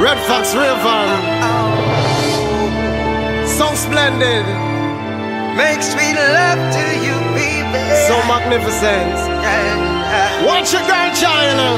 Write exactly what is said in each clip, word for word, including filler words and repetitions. Red Foxx River, oh, so splendid. Makes me love to you, baby. So magnificent. Yeah. Watch your girl, China.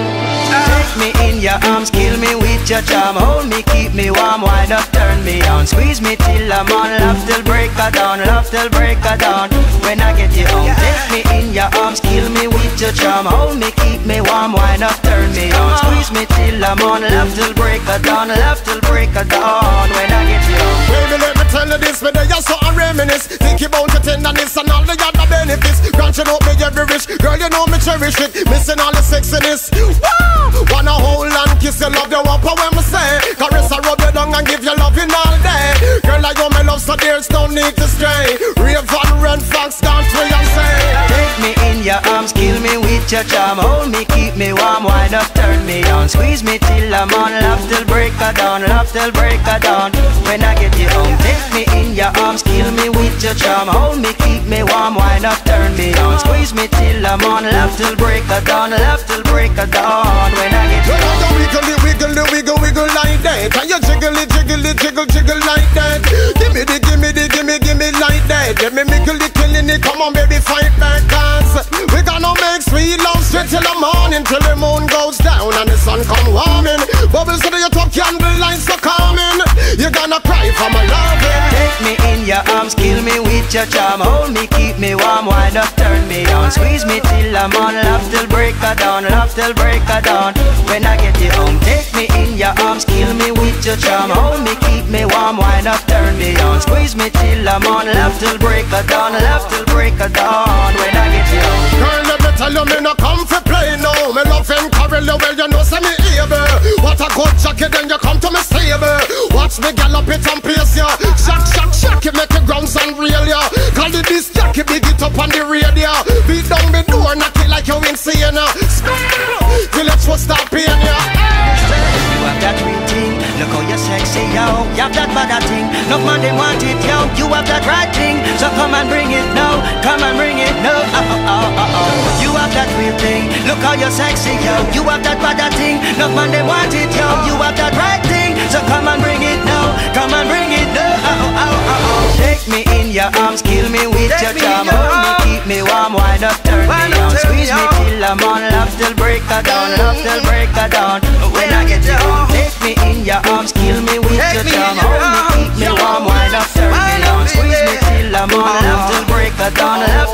Take me in your arms, kill me with your charm. Hold me, keep me warm, wind up, turn me on. Squeeze me till I'm on, love till break of dawn, love till break of dawn. When I get you home, take me in your arms, kill me with your charm. Hold me, keep me warm, wind up, turn me on. Squeeze me till I'm on, love till break of dawn, love till break of dawn. When I get you home, baby, let me tell you this, whether you're so I reminisce. About your tenderness and all the other benefits, branching out me every rich, girl you know me cherish it, missing all the sexiness. Woo! Wanna hold and kiss you, love you up when me say, caress I rub you down and give you loving all day. Girl I owe my love so there's no need to stray. Rave and Red Foxx dance for you say. Take me in your arms, kill me with your charm. Hold me, keep me warm, wind up, turn me on. Squeeze me till I'm on, love till break of dawn, love till break of dawn. When I get you home, take me in your arms, kill me with your charm. Hold me, keep me warm, wind up, turn me on. Squeeze me till I'm on, love till break of dawn, love till break of dawn. When I get you well, on wiggle it, wiggle it, wiggle, wiggle like that. And you jiggle it, jiggle it, jiggle, jiggle like that. Give me the, give me the, give me, give me like that. Give me mickle the killing it, come on baby, fight back dance. We gonna make sweet love straight till the morning, till the moon goes down and the sun come warming. Bubbles to your top candle lights are coming. You're gonna cry for my loving. Take me in your arms, kill me with your charm. Hold me, keep me warm, wind up, turn me on. Squeeze me till I'm on, love till break of dawn, love till break of dawn. When I get you home, take me in your arms, kill me with your charm. Hold me, keep me warm, wind up, turn me on. Squeeze me till I'm on, love till break of dawn, love till break of dawn. When I get you home, girl, let me tell you, me no come for play, no. Me love and carry you well, you know say me able. What a good jacket, then you come to me stable. Watch me gallop it and pace ya. Shock, shock, shock, it make the grounds unreal ya. Call the disc jockey, big it up on the radio. Beat down the door, knock it like you insane ya. Till it's what stop paying ya. You have that real thing, look how you sexy yo. You have that bad thing, no man they want it yo. You have that right thing, so come and bring it now. Come and bring it now. Oh, oh, oh, oh, oh. You have that real thing, look how you sexy yo. You have that bad thing, no man they want it yo. You have that right thing, so come and bring it now. Come and bring it now. Oh, oh, oh, oh. Take me in your arms, kill me with your charm. Hold me, keep me warm, wind up, turn me on. Squeeze me till I'm on, love till break of dawn, love till break of dawn. When I get you home, take me in your arms, kill me with your charm. Hold me, keep me warm, wind up, turn me on. Squeeze me till I'm on, love till break of dawn, love